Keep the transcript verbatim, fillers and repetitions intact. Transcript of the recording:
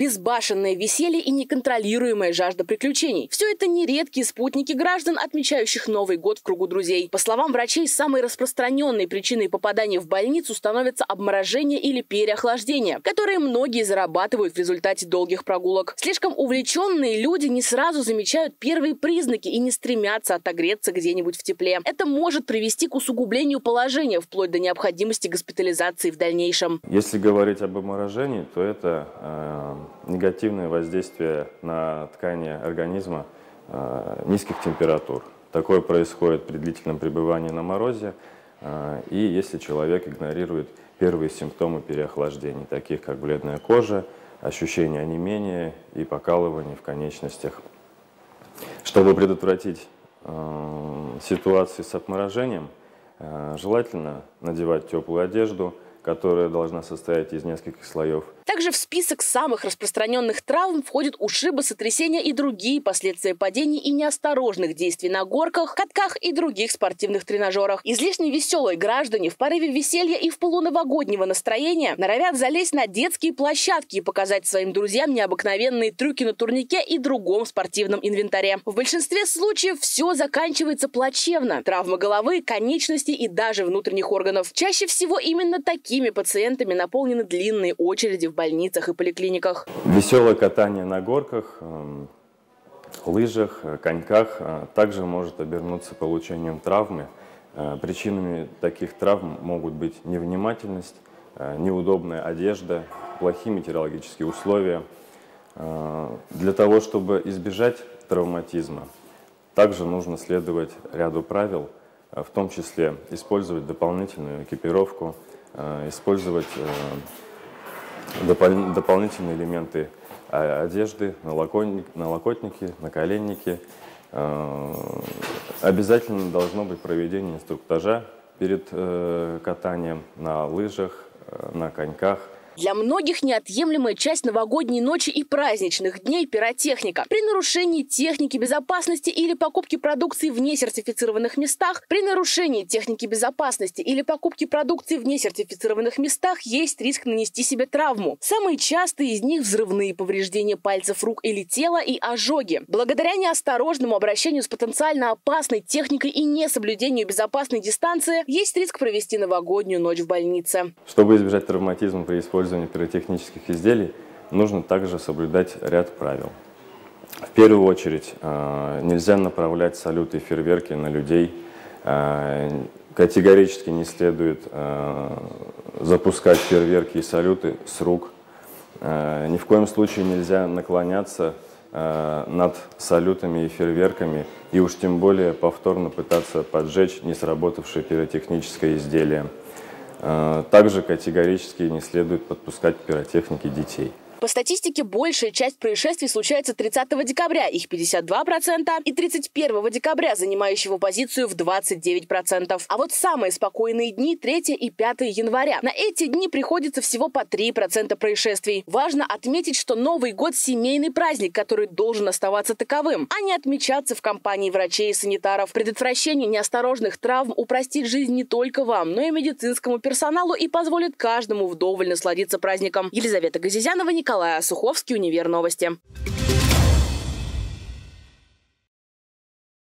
безбашенное веселье и неконтролируемая жажда приключений. Все это нередкие спутники граждан, отмечающих Новый год в кругу друзей. По словам врачей, самой распространенной причиной попадания в больницу становится обморожение или переохлаждение, которые многие зарабатывают в результате долгих прогулок. Слишком увлеченные люди не сразу замечают первые признаки и не стремятся отогреться где-нибудь в тепле. Это может привести к усугублению положения, вплоть до необходимости госпитализации в дальнейшем. Если говорить об обморожении, то это э, негативное воздействие на ткани организма э, низких температур. Такое происходит при длительном пребывании на морозе, э, и если человек игнорирует первые симптомы переохлаждения, таких как бледная кожа, ощущение онемения и покалывание в конечностях. Чтобы предотвратить э, ситуации с обморожением, э, желательно надевать теплую одежду, которая должна состоять из нескольких слоев. Также в список самых распространенных травм входят ушибы, сотрясения и другие последствия падений и неосторожных действий на горках, катках и других спортивных тренажерах. Излишне веселые граждане в порыве веселья и в полунновогоднего настроения норовят залезть на детские площадки и показать своим друзьям необыкновенные трюки на турнике и другом спортивном инвентаре. В большинстве случаев все заканчивается плачевно. Травмы головы, конечностей и даже внутренних органов. Чаще всего именно такими пациентами наполнены длинные очереди в больницах и поликлиниках. Веселое катание на горках, лыжах, коньках также может обернуться получением травмы. Причинами таких травм могут быть невнимательность, неудобная одежда, плохие метеорологические условия. Для того, чтобы избежать травматизма, также нужно следовать ряду правил, в том числе использовать дополнительную экипировку, использовать Допол- дополнительные элементы одежды, налокотники, наколенники. Обязательно должно быть проведение инструктажа перед катанием на лыжах, на коньках. Для многих неотъемлемая часть новогодней ночи и праздничных дней – пиротехника. При нарушении техники безопасности или покупке продукции в несертифицированных местах, при нарушении техники безопасности или покупке продукции в несертифицированных местах есть риск нанести себе травму. Самые частые из них – взрывные повреждения пальцев рук или тела и ожоги. Благодаря неосторожному обращению с потенциально опасной техникой и несоблюдению безопасной дистанции есть риск провести новогоднюю ночь в больнице. Чтобы избежать травматизма при использовании пиротехнических изделий, нужно также соблюдать ряд правил. В первую очередь, нельзя направлять салюты и фейерверки на людей. Категорически не следует запускать фейерверки и салюты с рук. Ни в коем случае нельзя наклоняться над салютами и фейерверками и уж тем более повторно пытаться поджечь не сработавшее пиротехническое изделие. Также категорически не следует подпускать к пиротехнике детей. По статистике, большая часть происшествий случается тридцатого декабря, их пятьдесят два процента, и тридцать первого декабря, занимающего позицию в двадцать девять процентов. А вот самые спокойные дни – третье и пятое января. На эти дни приходится всего по три процента происшествий. Важно отметить, что Новый год – семейный праздник, который должен оставаться таковым, а не отмечаться в компании врачей и санитаров. Предотвращение неосторожных травм упростит жизнь не только вам, но и медицинскому персоналу и позволит каждому вдоволь насладиться праздником. Елизавета Газизянова, Николай Суховский, Универ Новости.